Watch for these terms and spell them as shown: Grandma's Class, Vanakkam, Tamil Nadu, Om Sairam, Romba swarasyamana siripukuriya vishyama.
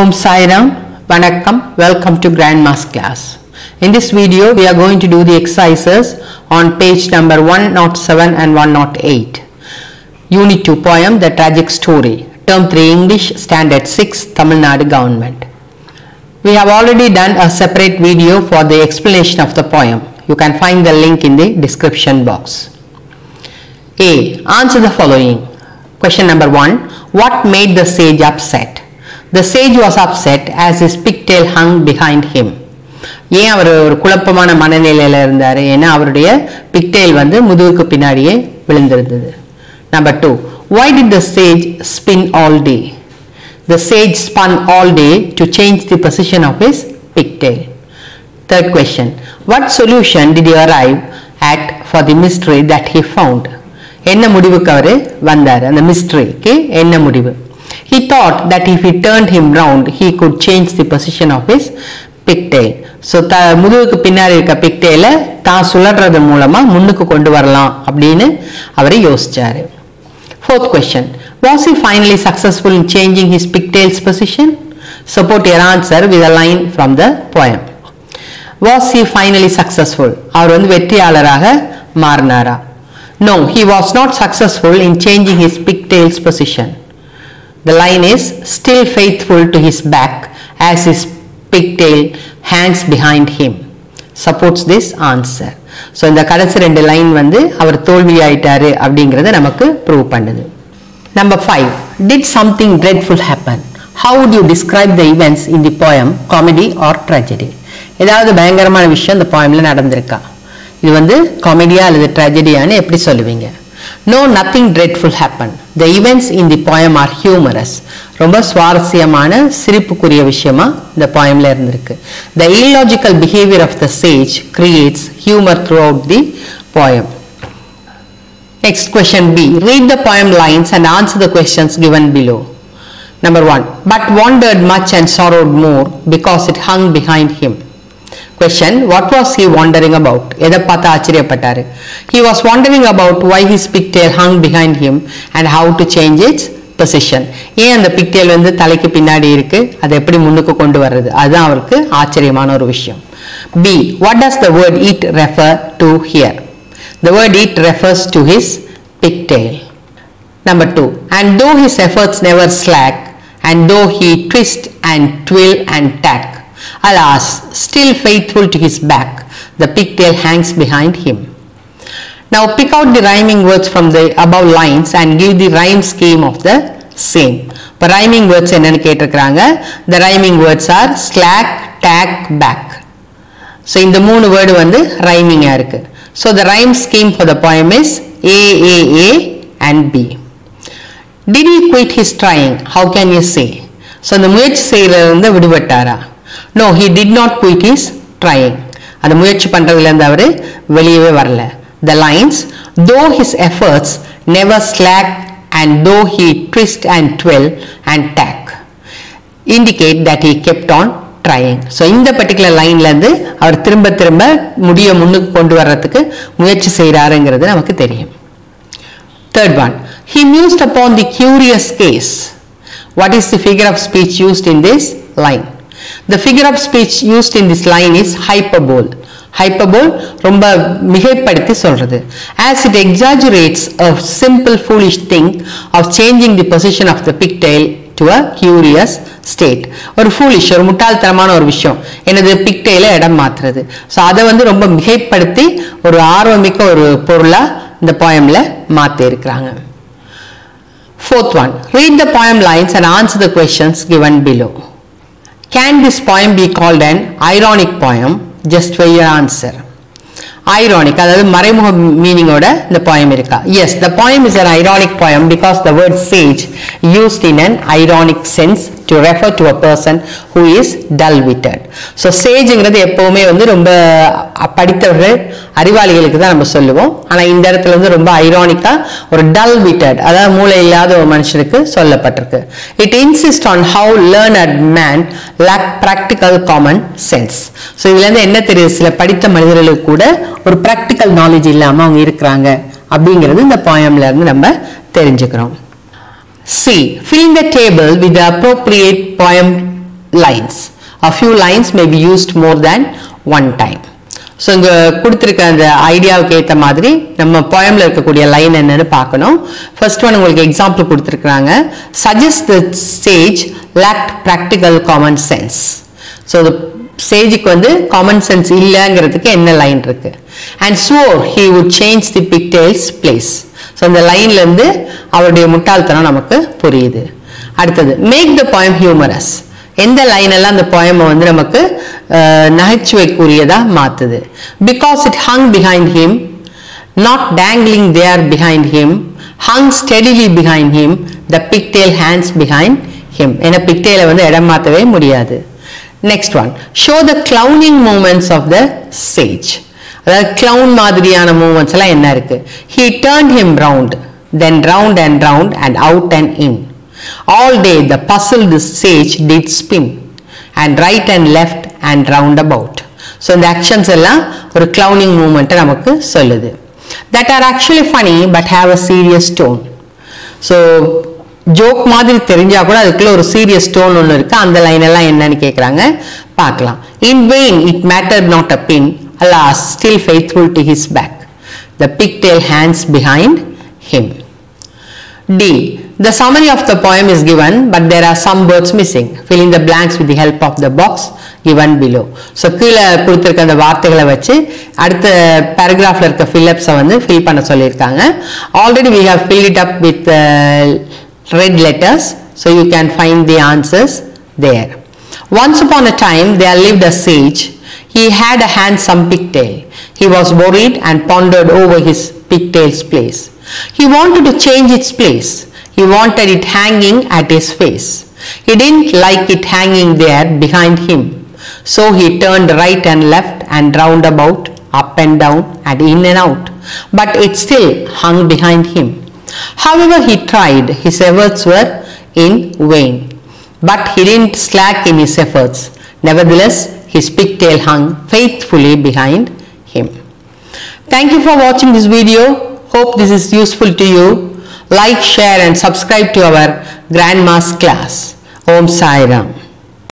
Om Sairam, Vanakkam, welcome to Grandma's Class. In this video we are going to do the exercises on page number 107 and 108. Unit 2 poem The Tragic Story, term 3 English, standard 6, Tamil Nadu government. We have already done a separate video for the explanation of the poem. You can find the link in the description box. A. Answer the following. Question number 1. What made the sage upset? The sage was upset as his pigtail hung behind him. ஏன் அவர் ஒரு குழப்பமான மனநிலையில இருந்தார்? ஏன்னா அவருடைய பிக்டெயில் வந்து முதுகுக்கு பின்னாடியே விழுந்திருந்தது. Number 2. Why did the sage spin all day? The sage spun all day to change the position of his pigtail. Third question. What solution did he arrive at for the mystery that he found? என்ன முடிவுக்கு அவர் வந்தார்? அந்த மிஸ்டரிக்கு என்ன முடிவு? He thought that if he turned him round, he could change the position of his pigtail. So முதுகுக்கு பின்னாடி இருக்க பிக்டெயில தான் சுழற்றது மூலமா முன்னுக்கு கொண்டு வரலாம் அப்படின்னு அவரே யோசிச்சாரு. Fourth question. Was he finally successful in changing his pigtail's position? Support your answer with a line from the poem. Was he finally successful? அவர் வந்து வெற்றியாளராக மாறினாரா? No, he was not successful in changing his pigtail's position. The line is still faithful to his back as his pigtail hangs behind him, supports this answer. So இந்த கடைசி ரெண்டு line வந்து அவர் தோல்வி ஆயிட்டாரு அப்படிங்கறதை நமக்கு ப்ரூவ் பண்ணுது. Number 5. Did something dreadful happen? How would you describe the events in the poem, comedy or tragedy? ஏதாவது பயங்கரமான விஷயம் இந்த poemல நடந்திருக்கா? இது வந்து காமெடியா அல்லது ட்ராஜடியான்னு எப்படி சொல்லுவீங்க? No, nothing dreadful happened. The events in the poem are humorous. Romba swarasyamana siripukuriya vishyama the poem la irundhirukku. The illogical behavior of the sage creates humor throughout the poem. Next question B. Read the poem lines and answer the questions given below. Number 1. But wandered much and sorrowed more because it hung behind him. Question. What was he wondering about? He was wondering about why his pigtail hung behind him and how to change its position. ஏன் அந்த பிக்டெயில் வந்து தலைக்கு பின்னாடி இருக்கு, அதை எப்படி முன்னுக்கு கொண்டு வர்றது, அதுதான் அவருக்கு ஆச்சரியமான ஒரு விஷயம். B. What does the word it refer to here? The word it refers to his pigtail. Number 2. And though his efforts never slack, and though he twist and twill and tack, alas, still faithful to his back, the pigtail hangs behind him. Now pick out the rhyming words from the above lines and give the rhyme scheme of the same. But rhyming words என்னன்னு கேட்டிருக்காங்க. The rhyming words are slack, tack, back. So இந்த மூணு word வந்து rhyming ஆ இருக்கு. So the rhyme scheme for the poem is A and B. Did he quit his trying? How can you say? So இந்த முயற்சி செய்யறது வந்து விடுபட்டாரா? No, he did not quit his trying. அந்த முயற்சி பண்றதுல இருந்து அவரு வெளியவே வரல. The lines, though his efforts never slack and though he twist and twirl and tack, indicate that he kept on trying. So இந்த particular lineல இருந்து அவர் திரும்ப முடிய முன்னுக்கு கொண்டு வர்றதுக்கு முயற்சி செய்றாருங்கிறது நமக்கு தெரியும். Third one. He mused upon the curious case. What is the figure of speech used in this line? The figure of speech used in this line is hyperbole. Hyperbole ரொம்ப மிகைப்படுத்தி சொல்றது. As it exaggerates a simple foolish thing of changing the position of the pigtail to a curious state. ஒரு foolish, ஒரு முட்டாள்தனமான ஒரு விஷயம் என்னது, பிக்டெயில இடம் மாத்துறது. ஸோ அதை வந்து ரொம்ப மிகைப்படுத்தி ஒரு ஆர்வமிக்க ஒரு பொருளா இந்த poemல மாத்தி இருக்கிறாங்க. Fourth one. Read the poem lines and answer the questions given below. Can this poem be called an ironic poem? Justify your answer. Ironic, that is மறைமுக meaning ஓட இந்த poem இருக்கா? Yes, the poem is an ironic poem because the word sage used in an ironic sense to refer to a person who is dull-witted. So sageங்கிறது எப்பவுமே வந்து ரொம்ப படித்தவர்கள் அறிவாளிகளுக்கு தான் நம்ம சொல்லுவோம். ஆனா இந்த இடத்துல வந்து ரொம்ப ஐரானிக்கா ஒரு dull-witted, அதாவது மூளை இல்லாத ஒரு மனுஷனுக்கு சொல்லப்பட்டிருக்கு. It insists on how learned man lack practical common sense. So இதுல இருந்து என்ன தெரியுது, சில படித்த மனிதர்களுக்கு கூட ஒரு practical knowledge இல்லாம அவங்க இருக்காங்க அப்படிங்கிறது இந்த poemல இருந்து நம்ம தெரிஞ்சுக்கிறோம். C. Fill the table with the appropriate poem lines. A few lines may be used more than one time. So, we will see the idea of the poem. First one, we will example. Suggest the sage lacked practical common sense. So, the sage common sense line. And swore he would change the pigtail's place. So, the line make the poem humorous. In the line along the poem because it hung behind him, not dangling there behind him, hung steadily behind him, the pigtail hands behind him. Next one, show the clowning movements of the sage. Clown madriyana movements. He turned him round, then round and out and in. All day the puzzled sage did spin, and right and left and round about. So in the actions alla or clowning movement namakku solludhu, that are actually funny but have a serious tone. So joke madri therinja kuda adukku or serious tone onnu irukku, and line alla enna nu kekranga paakalam. In vain it mattered not a pin, alas still faithful to his back, the pigtail hands behind him. D. The summary of the poem is given, but there are some words missing. Fill in the blanks with the help of the box given below. So, கீழ கொடுத்திருக்க அந்த வார்த்தைகளை வச்சு அடுத்த paragraphல இருக்க fill-ups வந்து fill பண்ண சொல்லிருக்காங்க. Already we have filled it up with red letters, so you can find the answers there. Once upon a time there lived a sage. He had a handsome pigtail. He was worried and pondered over his pigtail's place. He wanted to change its place. He wanted it hanging at his face. He didn't like it hanging there behind him. So he turned right and left and round about, up and down and in and out. But it still hung behind him. However he tried, his efforts were in vain. But he didn't slack in his efforts. Nevertheless, his pigtail hung faithfully behind him. Thank you for watching this video. Hope this is useful to you. Like, share and subscribe to our Grandma's Class. Om Sairam.